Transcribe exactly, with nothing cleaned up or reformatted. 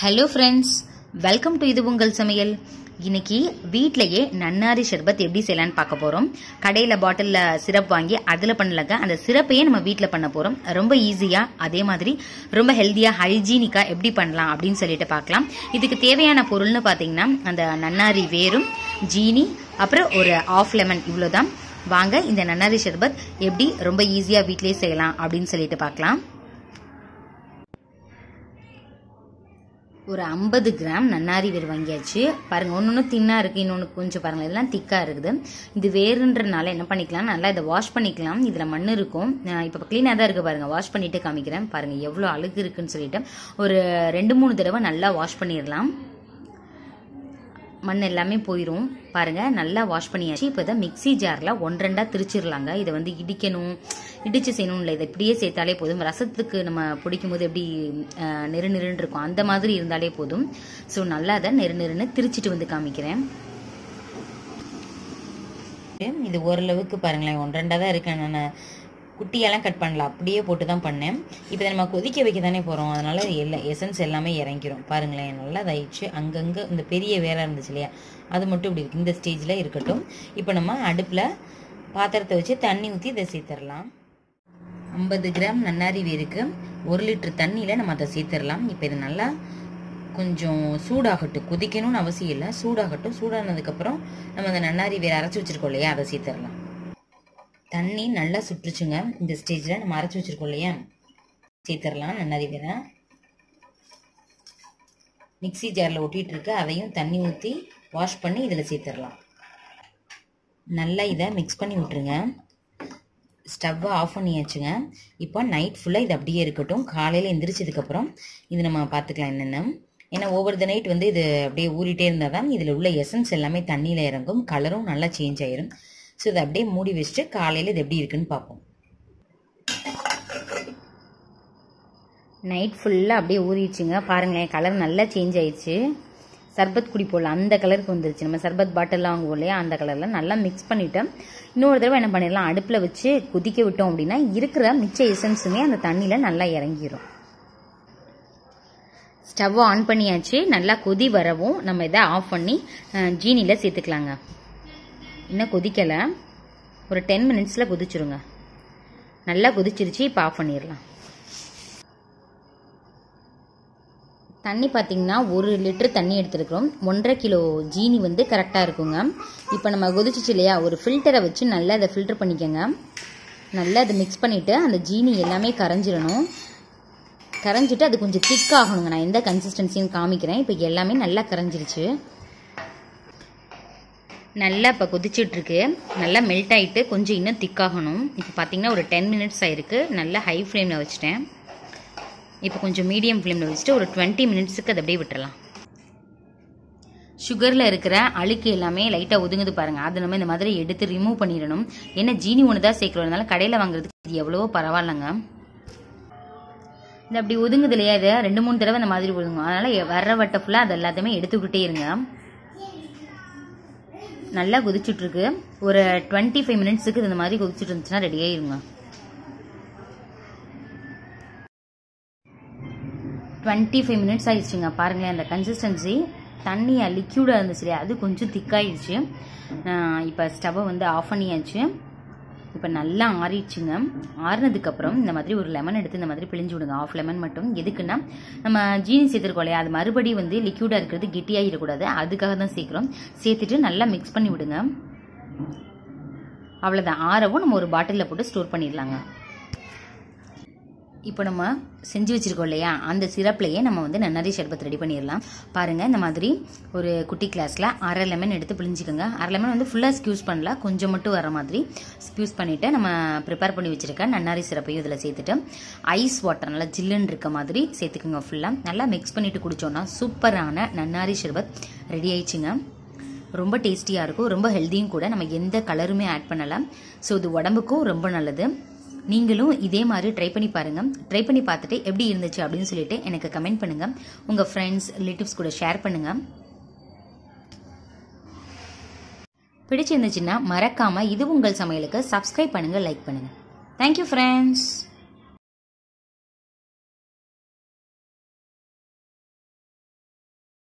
Hello friends, welcome to இது உங்கள் சமையல். இன்னைக்கு வீட்டிலையே நன்னாரி சர்பத் எப்படி செய்யலான்னு பார்க்க போகிறோம். கடையில் பாட்டிலில் சிரப் வாங்கி அதில் பண்ணலங்க, அந்த சிரப்பையே நம்ம வீட்டில் பண்ண போகிறோம். ரொம்ப ஈஸியாக, அதே மாதிரி ரொம்ப ஹெல்த்தியாக, ஹைஜீனிக்காக எப்படி பண்ணலாம் அப்படின்னு சொல்லிட்டு பார்க்கலாம். இதுக்கு தேவையான பொருள்னு பார்த்தீங்கன்னா அந்த நன்னாரி வேரும், ஜீனி, அப்புறம் ஒரு ஆஃப் லெமன், இவ்வளோதான். வாங்க இந்த நன்னாரி சர்பத் எப்படி ரொம்ப ஈஸியாக வீட்டிலேயே செய்யலாம் அப்படின்னு சொல்லிட்டு பார்க்கலாம். ஒரு ஐம்பது கிராம் நன்னாரி வேர் வாங்கியாச்சு. பாருங்கள், ஒன்று ஒன்று தின்னாக இருக்குது, இன்னொன்று கொஞ்சம் பாருங்கள் இதெல்லாம் திக்காக இருக்குது. இது வேறுன்றனால என்ன பண்ணிக்கலாம், நல்லா இதை வாஷ் பண்ணிக்கலாம். இதில் மண் இருக்கும். இப்போ க்ளீனாக தான் இருக்குது பாருங்கள். வாஷ் பண்ணிவிட்டு காமிக்கிறேன். பாருங்கள் எவ்வளோ அழுகு இருக்குதுன்னு சொல்லிட்டு ஒரு ரெண்டு மூணு தடவை நல்லா வாஷ் பண்ணிடலாம். மண் எல்லாமே போயிடும். பாருங்கள், நல்லா வாஷ் பண்ணியாச்சு. இப்போ இதை மிக்சி ஜாரில் ஒன்றெண்டாக திரிச்சிடலாங்க. இதை வந்து இடிக்கணும், இடிச்சு செய்யணும் இல்லை, இதை இப்படியே சேர்த்தாலே போதும். ரசத்துக்கு நம்ம பிடிக்கும் போது எப்படி நெரு நெருன்னு இருக்கும், அந்த மாதிரி இருந்தாலே போதும். ஸோ நல்லா அதை நெரு நெருன்னு திரிச்சிட்டு வந்து காமிக்கிறேன். இது ஓரளவுக்கு பாருங்களேன் ஒன்றெண்டாக தான் இருக்கேன். நான் குட்டியெல்லாம் கட் பண்ணல, அப்படியே போட்டு தான் பண்ணேன். இப்போ நம்ம கொதிக்க வைக்க தானே போகிறோம், அதனால எல்லா எசன்ஸ் எல்லாமே இறங்கிடும். பாருங்களேன் நல்லா இதாயிடுச்சு. அங்கங்கே இந்த பெரிய வேலை இருந்துச்சு இல்லையா, அது மட்டும் இப்படி இருக்குது. இந்த ஸ்டேஜில் இருக்கட்டும். இப்போ நம்ம அடுப்பில் பாத்திரத்தை வச்சு தண்ணி ஊற்றி இதை சேர்த்துடலாம். ஐம்பது கிராம் நன்னாரி வேருக்கு ஒரு லிட்டர் தண்ணியில் நம்ம அதை சேர்த்துடலாம். இப்போ இது நல்லா கொஞ்சம் சூடாகட்டும், கொதிக்கணும்னு அவசியம் இல்லை, சூடாகட்டும். சூடானதுக்கப்புறம் நம்ம அந்த நன்னாரி வேர் அரைச்சி வச்சுருக்கோம் இல்லையா, அதை சேர்த்துடலாம். தண்ணி நல்லா சுற்றுச்சுங்க. இந்த ஸ்டேஜில் நம்ம அரைச்சி வச்சுருக்கோம் இல்லையா, சேர்த்துடலாம் நன்னாரி வேரை. மிக்சி ஜாரில் ஒட்டிகிட்டு இருக்கு, அதையும் தண்ணி ஊற்றி வாஷ் பண்ணி இதில் சேர்த்துடலாம். நல்லா இதை மிக்ஸ் பண்ணி விட்டுருங்க. ஸ்டவ்வை ஆஃப் பண்ணியாச்சுங்க. இப்போ நைட் ஃபுல்லாக இது அப்படியே இருக்கட்டும். காலையில் எந்திரிச்சதுக்கப்புறம் இது நம்ம பார்த்துக்கலாம் என்னென்ன. ஏன்னா ஓவர் த நைட் வந்து இது அப்படியே ஊறிட்டே இருந்தால் தான் இதில் உள்ள எசன்ஸ் எல்லாமே தண்ணியில் இறங்கும், கலரும் நல்லா சேஞ்ச் ஆயிரும். ஸோ இதை அப்படியே மூடி வச்சுட்டு காலையில் இது எப்படி இருக்குன்னு பார்ப்போம். நைட் ஃபுல்லாக அப்படியே ஊறிடுச்சுங்க. பாருங்களேன் கலர் நல்லா சேஞ்ச் ஆயிடுச்சு. சர்பத் குடிப்போம்ல அந்த கலருக்கு வந்துருச்சு. நம்ம சர்பத் பாட்டிலெலாம் வாங்குவோம் இல்லையா, அந்த கலரில் நல்லா மிக்ஸ் பண்ணிவிட்டேன். இன்னொரு தடவை என்ன பண்ணிடலாம், அடுப்பில் வச்சு கொதிக்க விட்டோம் அப்படின்னா இருக்கிற மிச்ச எசன்ஸுமே அந்த தண்ணியில் நல்லா இறங்கிடும். ஸ்டவ் ஆன் பண்ணியாச்சு. நல்லா கொதி வரவும் நம்ம இதை ஆஃப் பண்ணி ஜீனியில் சேர்த்துக்கலாங்க. இன்னும் கொதிக்கலை, ஒரு டென் மினிட்ஸில் கொதிச்சிருங்க. நல்லா கொதிச்சிருச்சு. இப்போ ஆஃப் பண்ணிடலாம். தண்ணி பார்த்தீங்கன்னா ஒரு லிட்டர் தண்ணி எடுத்துருக்குறோம். ஒன்றரை கிலோ ஜீனி வந்து கரெக்டாக இருக்குங்க. இப்போ நம்ம கொதிச்சிச்சு இல்லையா, ஒரு ஃபில்டரை வச்சு நல்லா அதை ஃபில்டர் பண்ணிக்கோங்க. நல்லா அதை மிக்ஸ் பண்ணிவிட்டு அந்த ஜீனி எல்லாமே கரைஞ்சிடணும். கரைஞ்சிட்டு அது கொஞ்சம் திக்காகணுங்க. நான் எந்த கன்சிஸ்டன்சின்னு காமிக்கிறேன். இப்போ எல்லாமே நல்லா கரைஞ்சிருச்சு. நல்லா இப்போ கொதிச்சிட்ருக்கு. நல்லா மெல்ட் ஆகிட்டு கொஞ்சம் இன்னும் திக்காகணும். இப்போ பார்த்தீங்கன்னா ஒரு டென் மினிட்ஸ் ஆகிருக்கு. நல்லா ஹை ஃப்ளேமில் வச்சுட்டேன். இப்போ கொஞ்சம் மீடியம் ஃப்ளேமில் வச்சுட்டு ஒரு டுவெண்ட்டி மினிட்ஸுக்கு அதை அப்படியே விட்டுடலாம். சுகரில் இருக்கிற அழுக்கு எல்லாமே லைட்டாக ஒதுங்குது பாருங்கள். அது நம்ம இந்த மாதிரி எடுத்து ரிமூவ் பண்ணிடணும். ஏன்னா ஜீனி ஒன்று தான் சேர்க்குறதுனால கடையில் வாங்குறதுக்கு இது எவ்வளவோ பரவாயில்லைங்க. இது அப்படி ஒதுங்குது இல்லையா, இதை ரெண்டு மூணு தடவை இந்த மாதிரி ஒதுங்கும். அதனால் வர்ற வட்டை ஃபுல்லாக அது எல்லாத்தையுமே எடுத்துக்கிட்டே இருங்க. நல்லா கொதிச்சுட்ருக்கு. ஒரு டுவெண்ட்டி ஃபைவ் மினிட்ஸுக்கு இந்த மாதிரி கொதிச்சுட்டு இருந்துச்சுன்னா ரெடியாகிருங்க. டுவெண்ட்டி ஃபைவ் மினிட்ஸ் ஆகிடுச்சுங்க. பாருங்களேன் அந்த கன்சிஸ்டன்சி தண்ணியாக லிக்யூடாக இருந்துச்சு இல்லையா, அது கொஞ்சம் திக்காயிடுச்சு. இப்போ ஸ்டவ்வை வந்து ஆஃப் பண்ணியாச்சு. இப்போ நல்லா ஆறிடுச்சுங்க. ஆறினதுக்கப்புறம் இந்த மாதிரி ஒரு லெமன் எடுத்து இந்த மாதிரி பிழிஞ்சு விடுங்க. ஆஃப் லெமன் மட்டும். எதுக்குன்னா நம்ம ஜீனி சேர்த்துருக்கோம் இல்லையா, அது மறுபடியும் வந்து லிக்யூடாக இருக்கிறது, கெட்டியாகிடக்கூடாது, அதுக்காக தான் சேர்க்குறோம். சேர்த்துட்டு நல்லா மிக்ஸ் பண்ணி விடுங்க. அவ்வளோதான். ஆறவும் நம்ம ஒரு பாட்டிலில் போட்டு ஸ்டோர் பண்ணிடலாங்க. இப்போ நம்ம செஞ்சு வச்சுருக்கோம் இல்லையா, அந்த சிரப்லையே நம்ம வந்து நன்னாரி சர்பத் ரெடி பண்ணிடலாம். பாருங்கள் இந்த மாதிரி ஒரு குட்டி கிளாஸில் அரை லெமன் எடுத்து பிழிஞ்சிக்கோங்க. அரை லெமன் வந்து ஃபுல்லாக ஸ்க்யூஸ் பண்ணல, கொஞ்சம் மட்டும் வர மாதிரி ஸ்க்யூஸ் பண்ணிவிட்டு நம்ம ப்ரிப்பேர் பண்ணி வச்சுருக்கேன் நன்னாரி சிரப்பையும் இதில் சேர்த்துட்டு ஐஸ் வாட்டர் நல்லா ஜில்லுன்னு இருக்க மாதிரி சேர்த்துக்குங்க. ஃபுல்லாக நல்லா மிக்ஸ் பண்ணிவிட்டு குடித்தோன்னா சூப்பரான நன்னாரி சர்பத் ரெடி ஆயிடுச்சுங்க. ரொம்ப டேஸ்டியாக இருக்கும், ரொம்ப ஹெல்த்தியும் கூட. நம்ம எந்த கலருமே ஆட் பண்ணலாம். ஸோ இது உடம்புக்கும் ரொம்ப நல்லது. நீங்களும் இதே மாதிரி ட்ரை பண்ணி பாருங்கள். ட்ரை பண்ணி பார்த்துட்டு எப்படி இருந்துச்சு அப்படின்னு சொல்லிட்டு எனக்கு கமெண்ட் பண்ணுங்கள். உங்கள் ஃப்ரெண்ட்ஸ், ரிலேட்டிவ்ஸ் கூட ஷேர் பண்ணுங்கள். பிடிச்சிருந்துச்சுன்னா மறக்காமல் இது உங்கள் சமையலுக்கு சப்ஸ்கிரைப் பண்ணுங்கள், லைக் பண்ணுங்கள். Thank you friends.